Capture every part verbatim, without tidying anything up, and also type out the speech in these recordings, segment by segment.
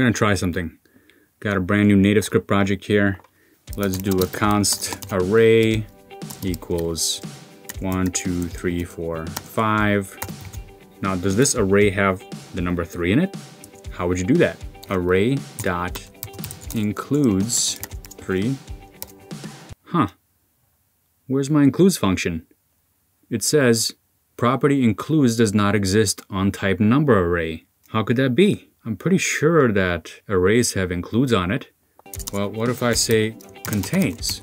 I'm gonna try something. Got a brand new NativeScript project here. Let's do a const array equals one, two, three, four, five. Now, does this array have the number three in it? How would you do that? Array dot includes three. Huh, where's my includes function? It says property includes does not exist on type number array. How could that be? I'm pretty sure that arrays have includes on it. Well, what if I say contains?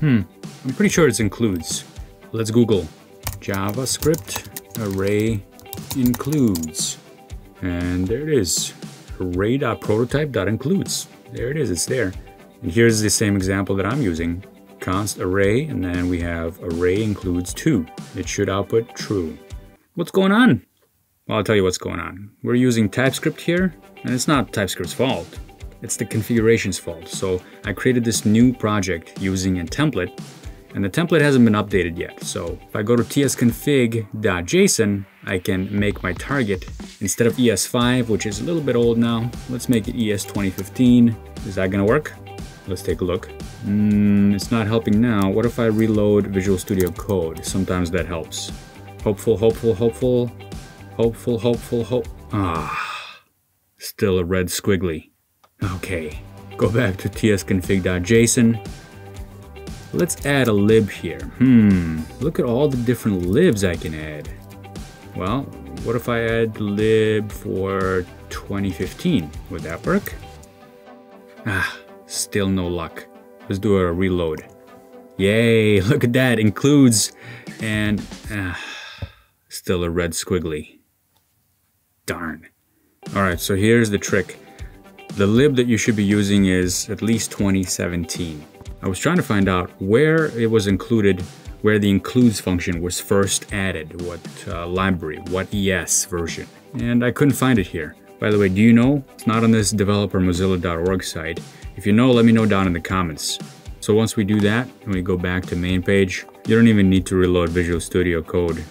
Hmm, I'm pretty sure it's includes. Let's Google JavaScript array includes. And there it is, array dot prototype dot includes. There it is, it's there. And here's the same example that I'm using. Const array, and then we have array includes two. It should output true. What's going on? Well, I'll tell you what's going on. We're using TypeScript here, and it's not TypeScript's fault. It's the configuration's fault. So I created this new project using a template, and the template hasn't been updated yet. So if I go to t s config dot j s o n, I can make my target. Instead of E S five, which is a little bit old now, let's make it E S twenty fifteen. Is that gonna work? Let's take a look. Mm, it's not helping now. What if I reload Visual Studio Code? Sometimes that helps. Hopeful, hopeful, hopeful, hopeful, hopeful, hope. Ah, still a red squiggly. Okay, go back to t s config dot j s o n. Let's add a lib here. Hmm, look at all the different libs I can add. Well, what if I add lib for twenty fifteen? Would that work? Ah, still no luck. Let's do a reload. Yay, look at that, includes, and ah, still a red squiggly. Darn. All right, so here's the trick. The lib that you should be using is at least twenty seventeen. I was trying to find out where it was included, where the includes function was first added, what uh, library, what E S version, and I couldn't find it here. By the way, do you know? It's not on this developer mozilla dot org site. If you know, let me know down in the comments. So once we do that, and we go back to main page, you don't even need to reload Visual Studio Code.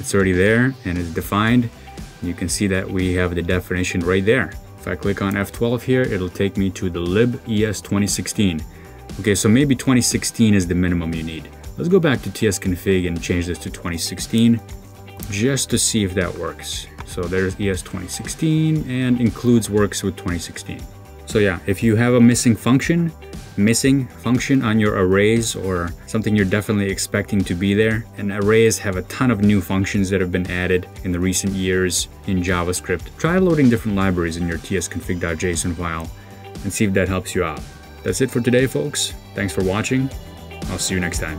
It's already there, and it's defined. You can see that we have the definition right there. If I click on F twelve here, it'll take me to the lib E S twenty sixteen. Okay, so maybe twenty sixteen is the minimum you need. Let's go back to tsconfig and change this to twenty sixteen, just to see if that works. So there's E S twenty sixteen, and includes works with twenty sixteen. So yeah, if you have a missing function, missing function on your arrays or something you're definitely expecting to be there, and arrays have a ton of new functions that have been added in the recent years in JavaScript, try loading different libraries in your t s config dot j s o n file and see if that helps you out. That's it for today, folks. Thanks for watching. I'll see you next time.